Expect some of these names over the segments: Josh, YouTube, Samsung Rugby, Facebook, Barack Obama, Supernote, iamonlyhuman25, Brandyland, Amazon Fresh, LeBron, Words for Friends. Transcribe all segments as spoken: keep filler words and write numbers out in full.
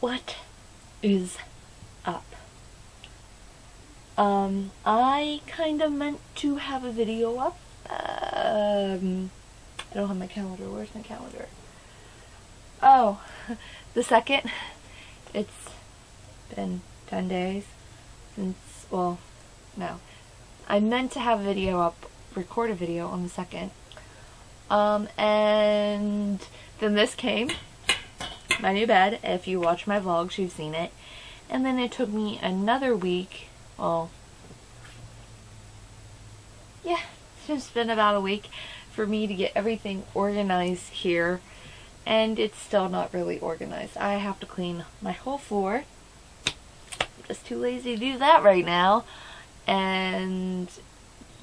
What is up? Um, I kind of meant to have a video up. Um, I don't have my calendar. Where's my calendar? Oh, the second. It's been ten days since, well, no. I meant to have a video up, record a video on the second. Um, and then this came. My new bed. If you watch my vlogs, you've seen it. And then it took me another week. Well, yeah, it's been about a week for me to get everything organized here, and it's still not really organized. I have to clean my whole floor. I'm just too lazy to do that right now. And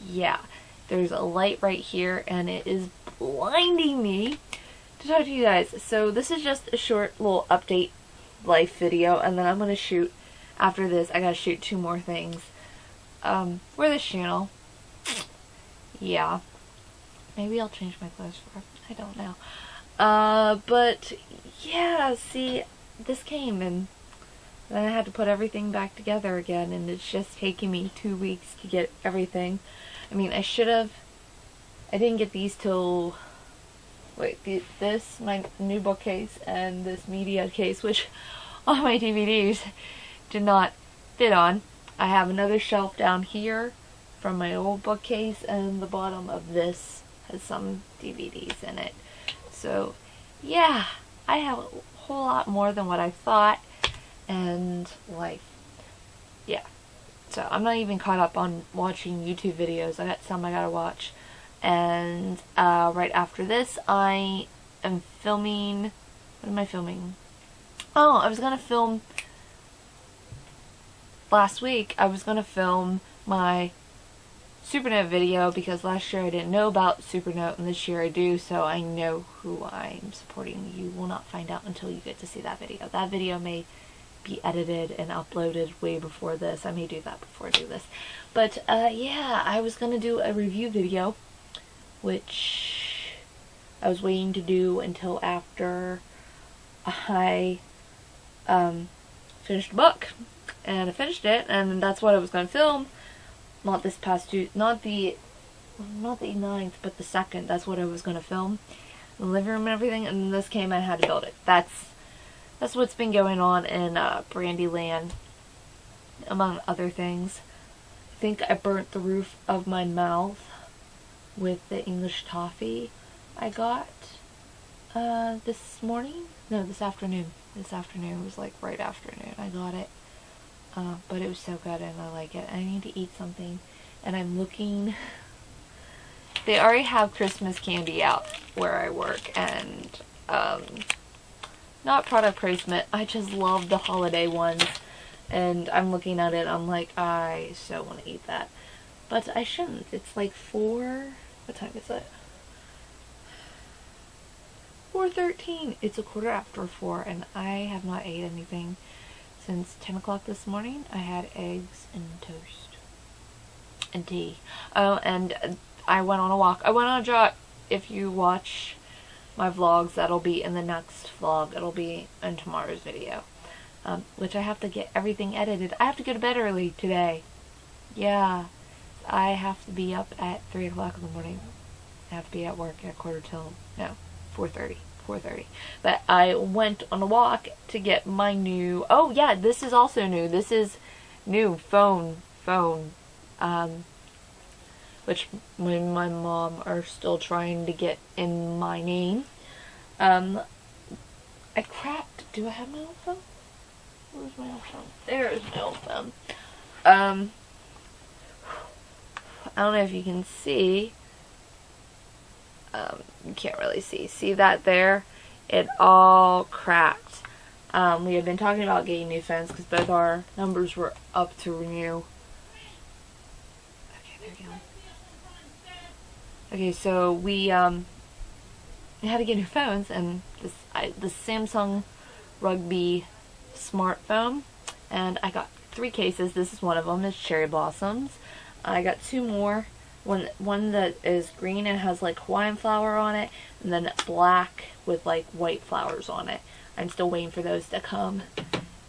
yeah, there's a light right here and it is blinding me to talk to you guys. So this is just a short little update life video, and then I'm going to shoot after this. I got to shoot two more things um, for this channel. Yeah, maybe I'll change my clothes for, I don't know. Uh, but yeah, see, this came and then I had to put everything back together again, and it's just taking me two weeks to get everything. I mean, I should have, I didn't get these till, wait, this, my new bookcase, and this media case, which all my D V Ds did not fit on. I have another shelf down here from my old bookcase, and the bottom of this has some D V Ds in it. So, yeah, I have a whole lot more than what I thought, and life. Yeah. So, I'm not even caught up on watching YouTube videos. I got some I gotta watch. And uh, right after this, I am filming. What am I filming? Oh, I was gonna film. Last week, I was gonna film my Supernote video, because last year I didn't know about Supernote, and this year I do, so I know who I'm supporting. You will not find out until you get to see that video. That video may be edited and uploaded way before this. I may do that before I do this. But uh, yeah, I was gonna do a review video, which I was waiting to do until after I um, finished the book, and I finished it, and that's what I was gonna film. Not this past two, not the, not the ninth, but the second. That's what I was gonna film, the living room and everything. And then this came, and I had to build it. That's, that's what's been going on in uh, Brandyland, among other things. I think I burnt the roof of my mouth with the English toffee I got uh, this morning. No, this afternoon. This afternoon, it was like right afternoon I got it. Uh, but it was so good and I like it. I need to eat something, and I'm looking. They already have Christmas candy out where I work, and um, not product placement. I just love the holiday ones, and I'm looking at it. I'm like, I so want to eat that, but I shouldn't. It's like four. What time is it? four thirteen. It's a quarter after four, and I have not ate anything. Since ten o'clock this morning, I had eggs and toast and tea. Oh, and I went on a walk. I went on a jog. If you watch my vlogs, that'll be in the next vlog. It'll be in tomorrow's video, um, which I have to get everything edited. I have to go to bed early today. Yeah, I have to be up at three o'clock in the morning. I have to be at work at quarter till, no, four thirty. four thirty. But I went on a walk to get my new, oh yeah, this is also new. This is new phone, phone, um, which my, my mom are still trying to get in my name. Um, I cracked, do I have my own phone? Where's my own phone? There is my old phone. Um, I don't know if you can see. Um, you can't really see. See that there? It all cracked. Um, we had been talking about getting new phones because both our numbers were up to renew. Okay, there we go. Okay, so we, um, we had to get new phones, and this I, the Samsung Rugby smartphone, and I got three cases. This is one of them. It's Cherry Blossoms. I got two more. one one that is green and has like Hawaiian flower on it, and then black with like white flowers on it. I'm still waiting for those to come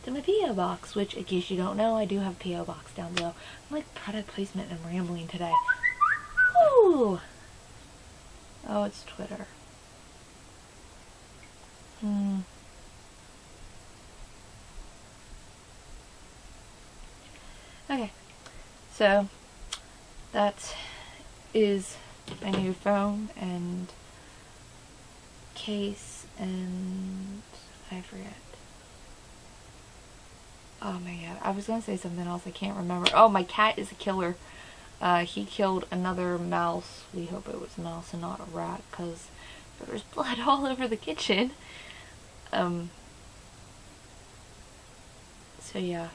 to my P O box, which in case you don't know, I do have a P O box down below. I'm like product placement and rambling today. Ooh. Oh, it's Twitter. Hmm. Okay, so that is my new phone and case, and I forget. Oh my god, I was gonna say something else, I can't remember. Oh, my cat is a killer. Uh, he killed another mouse. We hope it was a mouse and not a rat, because there was blood all over the kitchen. Um. So yeah.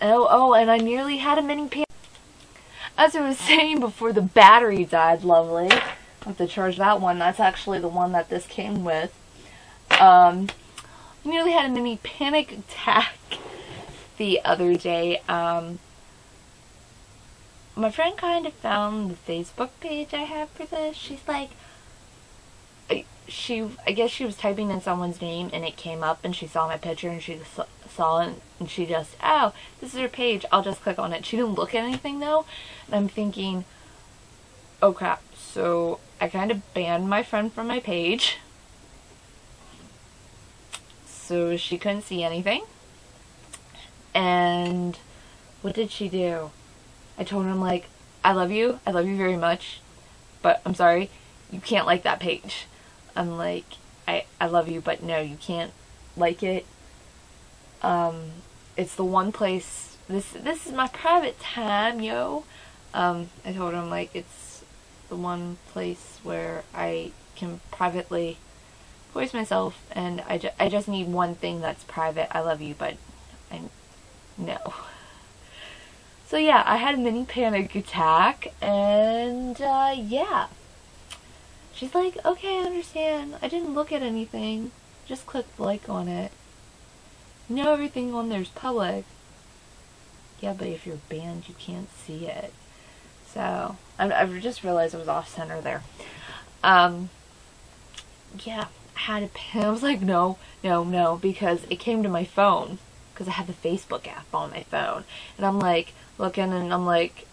Oh, oh, and I nearly had a mini pan. As I was saying before, the battery died, lovely. I'll have to charge that one. That's actually the one that this came with. Um, I nearly had a mini panic attack the other day. Um, my friend kind of found the Facebook page I have for this. She's like, she, I guess she was typing in someone's name and it came up, and she saw my picture and she saw it and she just, oh, this is her page, I'll just click on it. She didn't look at anything though, and I'm thinking, oh crap, so I kind of banned my friend from my page, so she couldn't see anything. And what did she do? I told her, I'm like, I love you, I love you very much, but I'm sorry, you can't like that page. I'm like, I, I love you, but no, you can't like it. Um, it's the one place, this, this is my private time, yo. Um, I told him, like, it's the one place where I can privately voice myself, and I, ju I just need one thing that's private. I love you, but I'm, no. So yeah, I had a mini panic attack, and, uh, yeah. She's like, okay, I understand. I didn't look at anything. Just clicked like on it. You know everything on there's public. Yeah, but if you're banned, you can't see it. So, I, I just realized I was off center there. Um, yeah, I had a pin. I was like, no, no, no, because it came to my phone. Because I had the Facebook app on my phone. And I'm like, looking, and I'm like,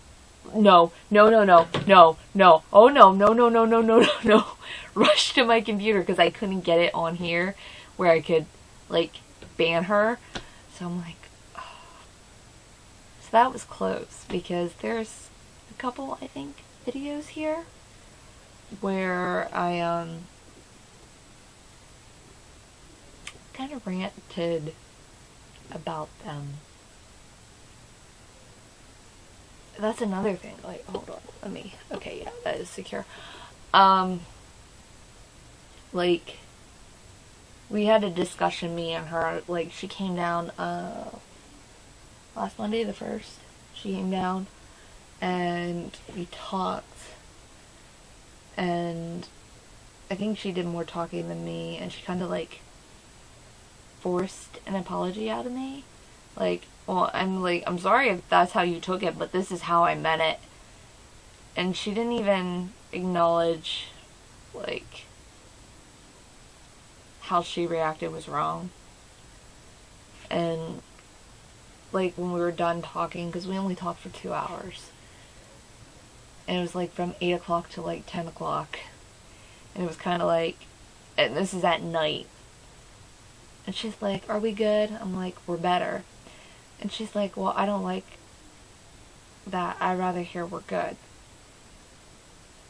no, no, no, no, no, no, oh no, no, no, no, no, no, no, no, rush to my computer, because I couldn't get it on here where I could, like, ban her. So I'm like, oh. So that was close, because there's a couple, I think, videos here where I, um, kind of ranted about them. That's another thing, like, hold on, let me, okay, yeah, that is secure. Um, like, we had a discussion, me and her, like, she came down, uh, last Monday, the first, she came down, and we talked, and I think she did more talking than me, and she kind of, like, forced an apology out of me, like, well, I'm like, I'm sorry if that's how you took it, but this is how I meant it. And she didn't even acknowledge, like, how she reacted was wrong. And, like, when we were done talking, because we only talked for two hours. And it was, like, from eight o'clock to, like, ten o'clock. And it was kind of like, and this is at night. And she's like, are we good? I'm like, we're better. And she's like, well, I don't like that. I'd rather hear we're good.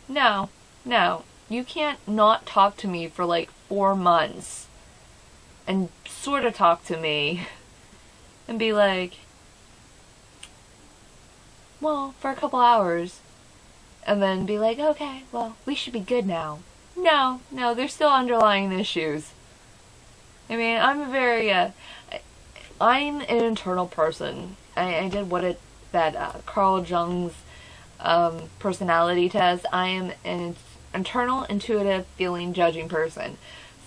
No, no. You can't not talk to me for like four months and sort of talk to me and be like, well, for a couple hours, and then be like, okay, well, we should be good now. No, no, there's still underlying issues. I mean, I'm a very, uh... I'm an internal person. I, I did what it, that uh, Carl Jung's um, personality test. I am an internal, intuitive, feeling, judging person.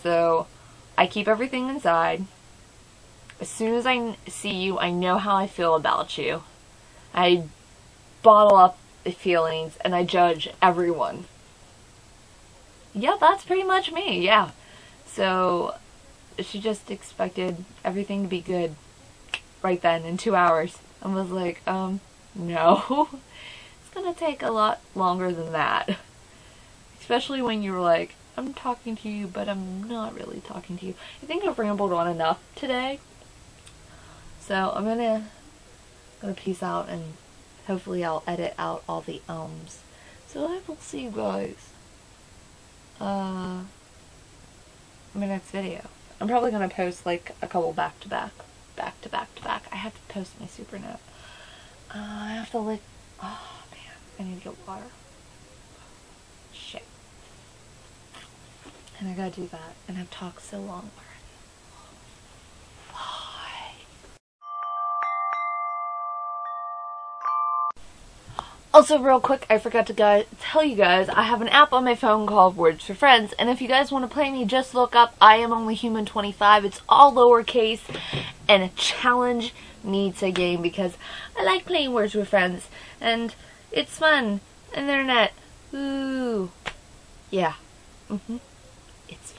So I keep everything inside. As soon as I see you, I know how I feel about you. I bottle up the feelings, and I judge everyone. Yeah, that's pretty much me, yeah. So she just expected everything to be good right then in two hours. I was like, um, no. It's gonna take a lot longer than that. Especially when you're like, I'm talking to you, but I'm not really talking to you. I think I've rambled on enough today. So I'm gonna, gonna peace out, and hopefully I'll edit out all the ums. So I will see you guys uh, in my next video. I'm probably gonna post like a couple back to back. Back to back to back. I have to post my Supernote. Uh, I have to like, oh man, I need to get water. Shit. And I gotta do that. And I've talked so long already. Also, real quick, I forgot to guys, tell you guys, I have an app on my phone called Words for Friends, and if you guys want to play me, just look up I Am Only Human twenty-five. It's all lowercase, and a challenge needs a game, because I like playing Words with Friends, and it's fun, and they're not, ooh, yeah, mm-hmm, it's fun.